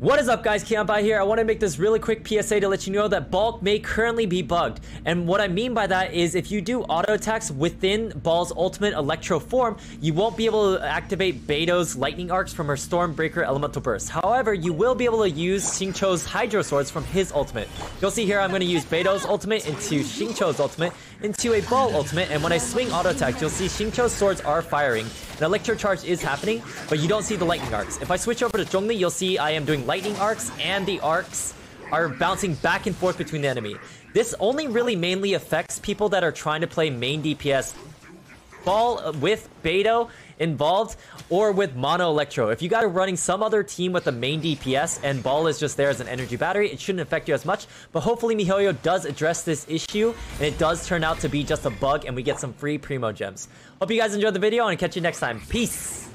What is up, guys? KiLimePie here. I want to make this really quick PSA to let you know that Baal may currently be bugged. And what I mean by that is if you do auto attacks within Baal's ultimate electro form, you won't be able to activate Beidou's lightning arcs from her Stormbreaker elemental burst. However, you will be able to use Xingqiu's hydro swords from his ultimate. You'll see here I'm going to use Beidou's ultimate into Xingqiu's ultimate into a Baal ultimate, and when I swing auto attacks, you'll see Xingqiu's swords are firing. An electro charge is happening, but you don't see the lightning arcs. If I switch over to Zhongli, you'll see I am doing lightning arcs, and the arcs are bouncing back and forth between the enemy. This only really mainly affects people that are trying to play main DPS Baal with Beidou involved or with Mono Electro. If you guys are running some other team with a main DPS and Baal is just there as an energy battery, it shouldn't affect you as much. But hopefully Mihoyo does address this issue and it does turn out to be just a bug and we get some free Primo gems. Hope you guys enjoyed the video and catch you next time. Peace!